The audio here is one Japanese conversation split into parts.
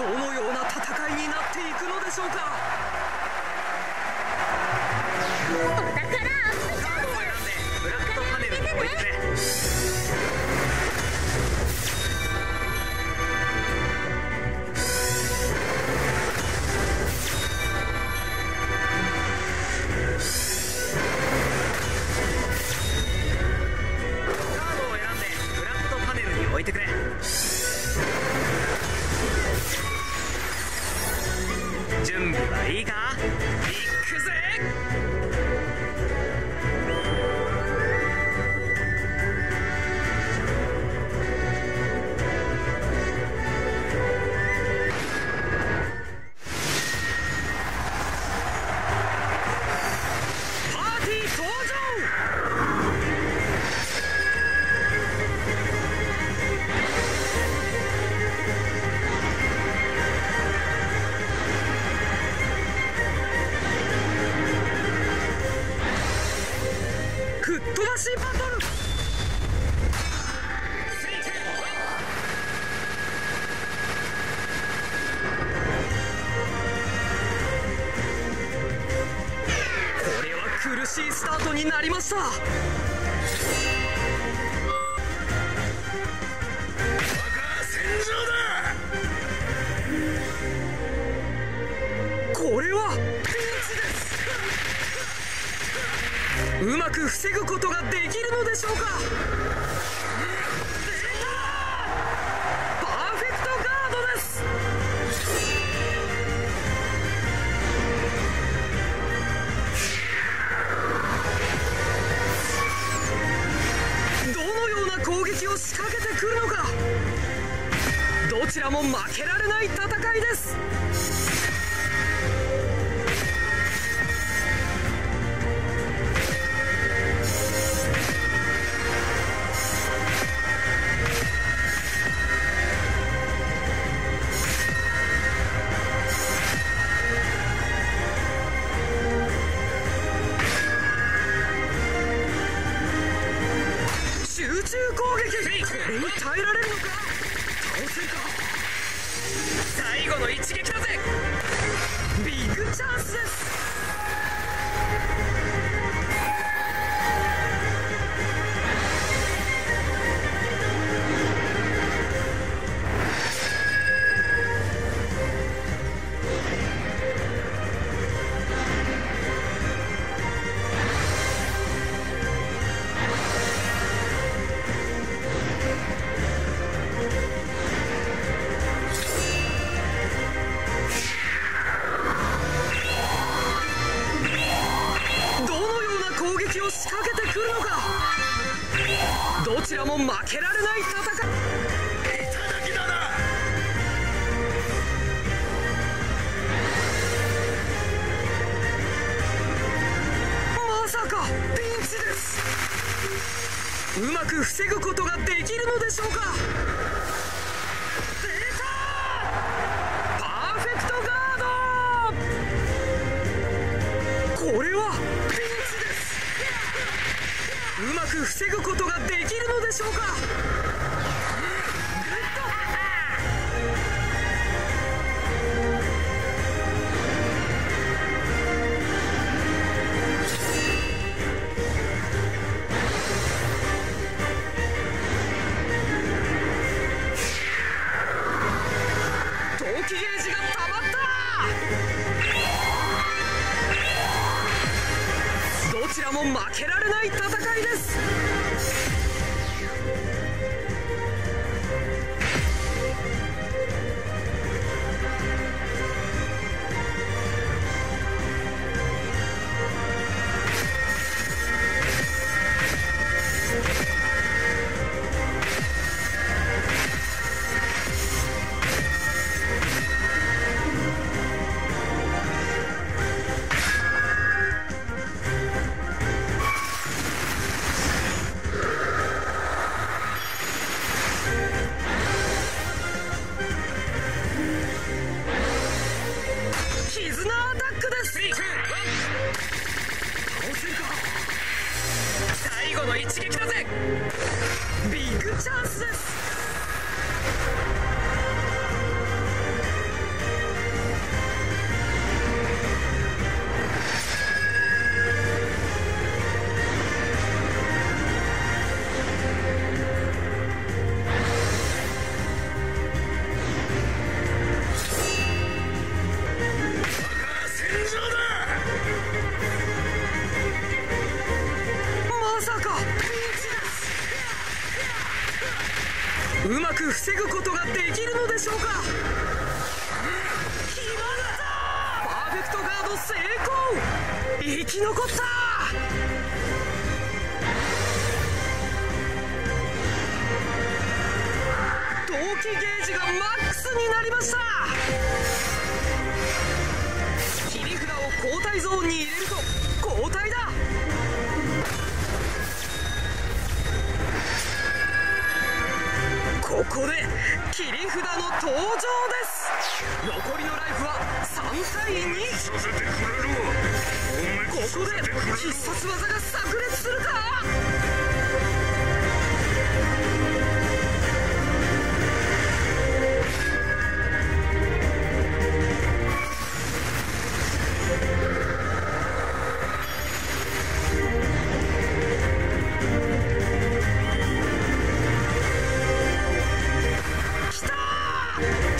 どのような戦いになっていくのでしょうか。お宝ブラッドパネルのポイントスタートになりました。ワカ戦場だ。これはうまく防ぐことができるのでしょうか。パーフェクトガードです。仕掛けてくるのか。どちらも負けられない戦いです。どちらも負けられない戦い。まさかピンチです。うまく防ぐことができるのでしょうか。出たパーフェクトガード。これはピンチです。うまく防ぐことができるのでしょうか。投機ゲージがたまった。どちらも負けられない戦いです。く防ぐことができるのでしょうか。決まった。パーフェクトガード成功。生き残った。同期ゲージがマックスになりました。切り札を交代ゾーンに入れると交代だ。ここで切り札の登場です。残りのライフは3対2。ここで必殺技が炸裂するか。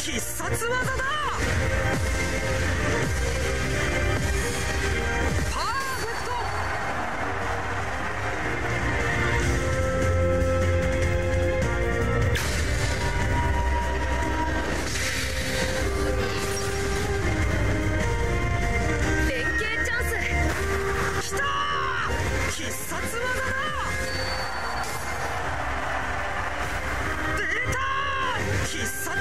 必殺技だ。パーフェクト。連携チャンス。きたー。必殺技だ。出たー。必殺技だ。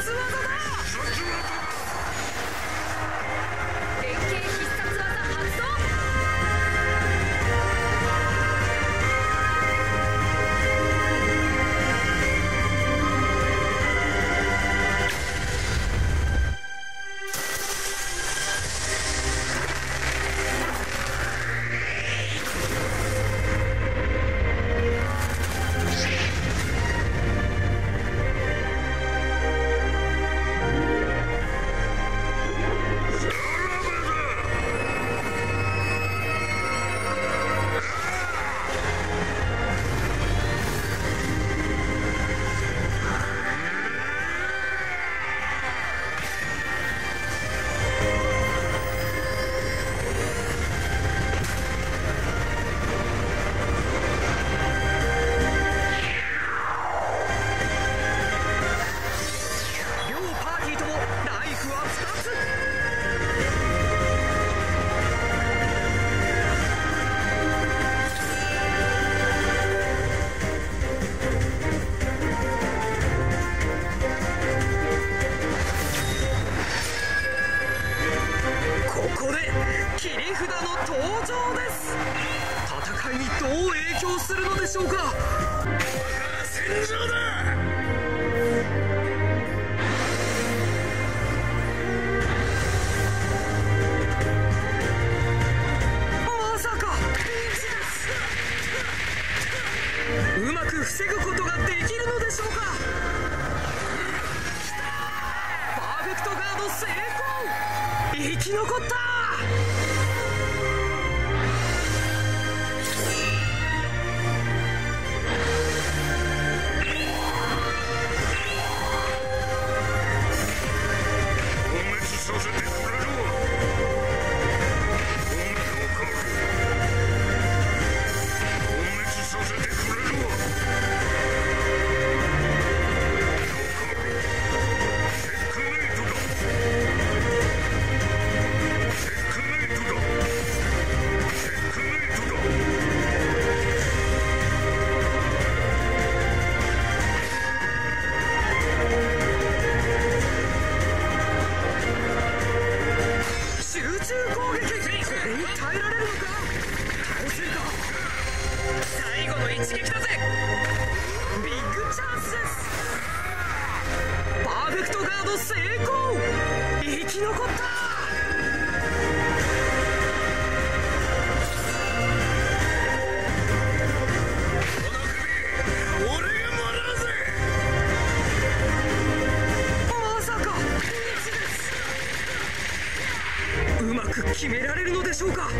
決められるのでしょうか。す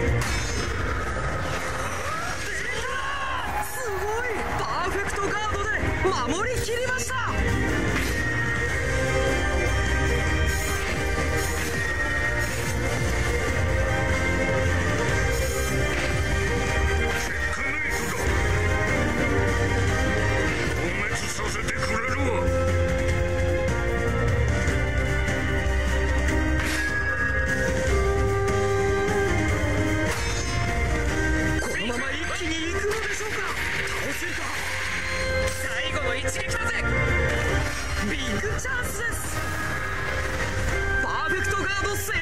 ごい。パーフェクトガードで守り切りました。お滅させてくれるわ。チャンスです。パーフェクトガード成功。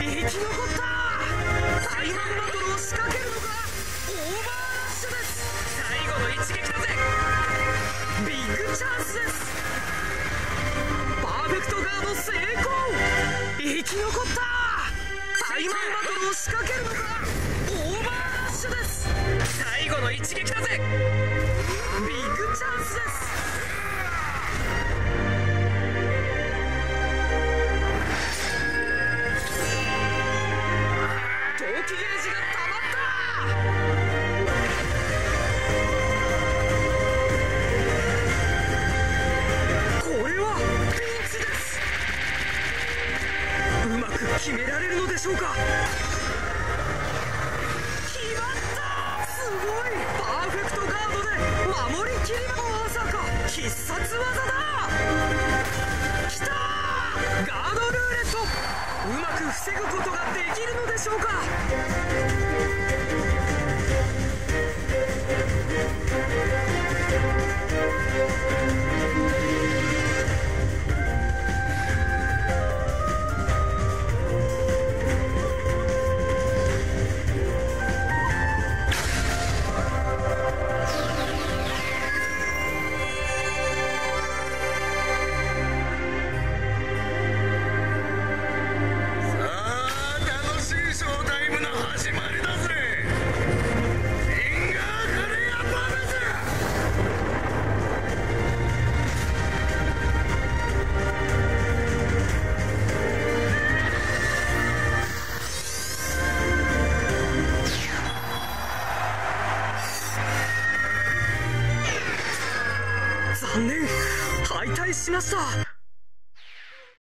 生き残った。最難バトルを仕掛けるのがオーバーラッシュです。最後の一撃だぜ。ビッグチャンスです。パーフェクトガード成功。生き残った。最難バトルを仕掛けるのがオーバーラッシュです。最後の一撃だぜ。ビッグチャンスです。ゲージが溜まった。これはピンチです。うまく決められるのでしょうか。決まった。すごい。パーフェクトガードで守りきりまさか必殺技だ。きた。ガードルーレット。うまく防ぐことができるのでしょうか。しました。